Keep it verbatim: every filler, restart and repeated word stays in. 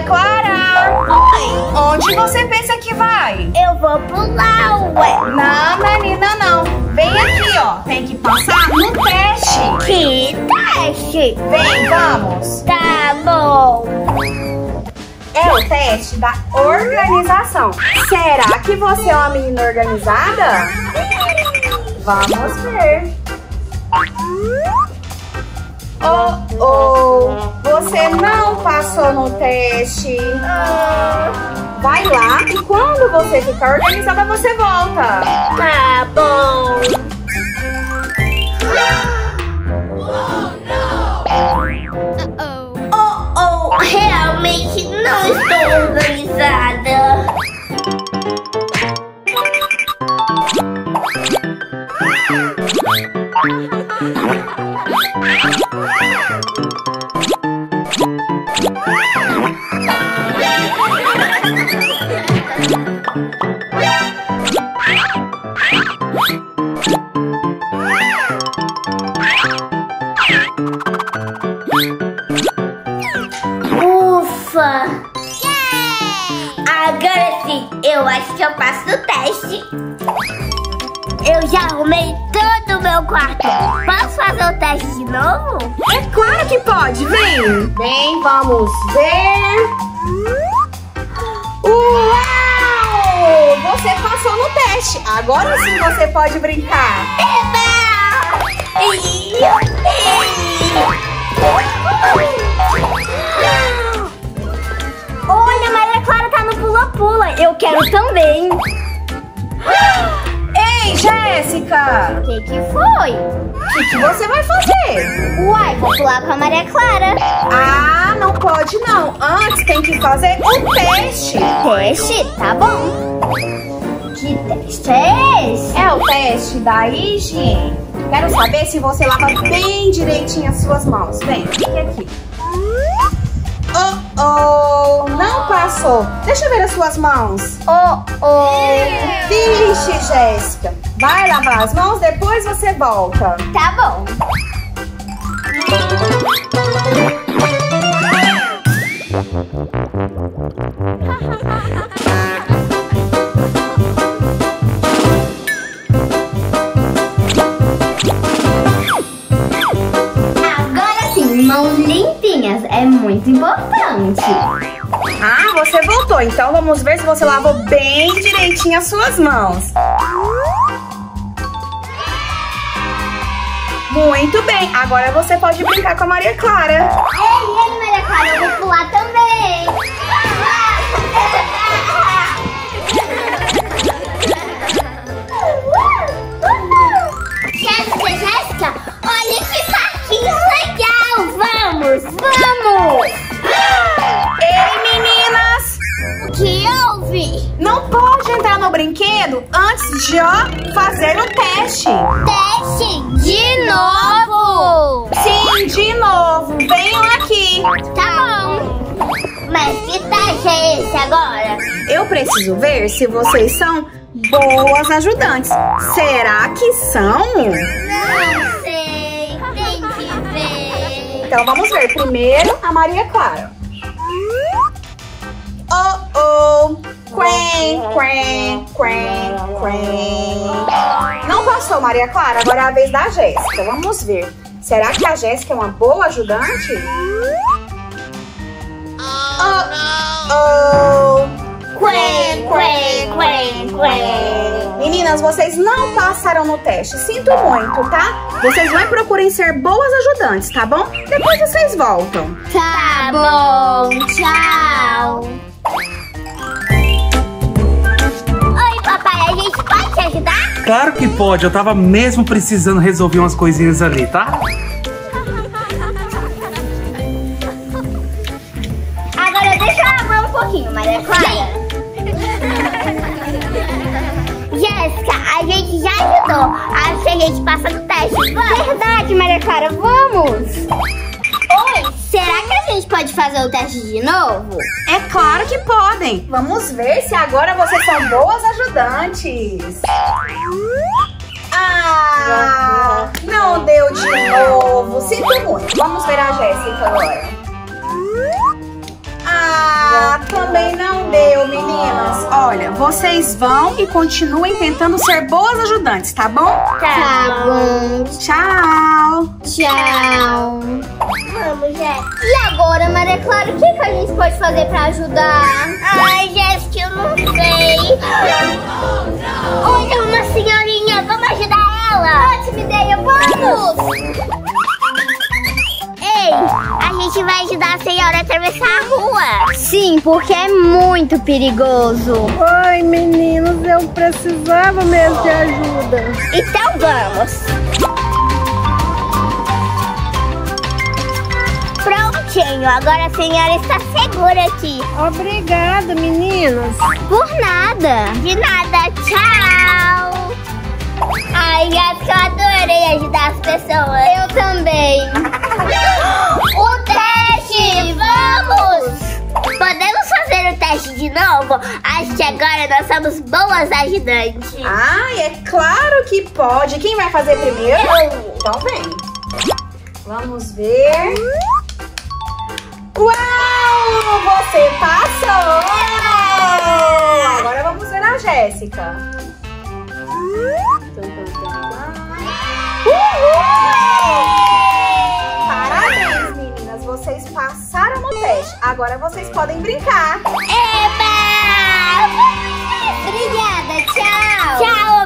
Maria Clara! Oi! Onde você pensa que vai? Eu vou pular, ué! Não, Nanina, não! Vem aqui, ó! Tem que passar no teste! Que teste? Vem, vamos! Tá bom! É o teste da organização! Será que você é uma menina organizada? Vamos ver! Oh, oh! Você não passou no teste. Vai lá e quando você ficar organizada, você volta. Tá bom. Oh, não. Oh, oh. Realmente não estou organizada. Ufa! Agora sim, eu acho que eu passo o teste. Eu já arrumei todo o meu quarto. Posso fazer o teste de novo? É claro que pode, vem! Vem, vamos ver! Uau! Você passou no teste. Agora sim você pode brincar. Olha, a Maria Clara tá no pula-pula. Eu quero também. Ei, Jéssica! O que que foi? O que que você vai fazer? Uai, vou pular com a Maria Clara. Ah, não pode não. Antes tem que fazer um teste. Teste? Tá bom. Que teste é esse? É o teste da higiene. Quero saber se você lava bem direitinho as suas mãos. Vem, fica aqui. Oh, oh, não passou. Deixa eu ver as suas mãos. Oh, oh. Vixe, Jéssica. Vai lavar as mãos, depois você volta. Tá bom. Agora sim, mãos limpinhas. É muito importante. Ah, você voltou. Então vamos ver se você lavou bem direitinho as suas mãos. Muito bem. Agora você pode brincar com a Maria Clara. Ei, ei, Maria Clara, eu vou pular também. Jéssica, Jéssica, olha que parquinho legal. Vamos, vamos. Que houve? Não pode entrar no brinquedo antes de fazer o teste. Teste de novo? Sim, de novo. Venham aqui. Tá bom. Mas que teste é esse agora? Eu preciso ver se vocês são boas ajudantes. Será que são? Não sei. Tem que ver. Então vamos ver primeiro a Maria Clara. Oh, oh, quen, quen, quen, quen. Não passou, Maria Clara. Agora é a vez da Jéssica. Vamos ver. Será que a Jéssica é uma boa ajudante? Oh, oh, quen, quen, quen, quen. Meninas, vocês não passaram no teste. Sinto muito, tá? Vocês vão e procurem ser boas ajudantes, tá bom? Depois vocês voltam. Tá bom, tchau. Papai, a gente pode te ajudar? Claro que pode, eu tava mesmo precisando resolver umas coisinhas ali, tá? Agora deixa eu lavar um pouquinho, Maria Clara. Jéssica, a gente já ajudou. Acho que a gente passa no teste, vamos? Verdade, Maria Clara, vamos! Oi, será que a gente pode fazer o teste de novo? É claro que podem! Vamos ver se agora vocês são boas ajudantes! Ah! Não deu de novo! Sinto muito! Vamos ver a Jéssica agora! Ah! Ah, também não deu, meninas. Olha, vocês vão e continuem tentando ser boas ajudantes, tá bom? Tá bom. Tchau. Tchau. Vamos, Jéssica. E agora, Maria Clara, o que, que a gente pode fazer pra ajudar? Ai, Jéssica, eu não sei. Olha, uma senhorinha, vamos ajudar ela. Ótima ideia, vamos. A gente vai ajudar a senhora a atravessar a rua. Sim, porque é muito perigoso. Ai, meninos, eu precisava mesmo de ajuda. Então vamos. Prontinho, agora a senhora está segura aqui. Obrigada, meninas. Por nada. De nada, tchau. Ai, gato, eu adorei ajudar as pessoas. Eu também. O teste, vamos! Podemos fazer o teste de novo? Acho que agora nós somos boas ajudantes. Ai, é claro que pode. Quem vai fazer primeiro? Eu. Então vem. Vamos ver. Uau! Você passou! Agora vamos ver a Jéssica. Uhul! Parabéns, meninas! Vocês passaram no teste. Agora vocês podem brincar. Eba! Obrigada, tchau! Tchau!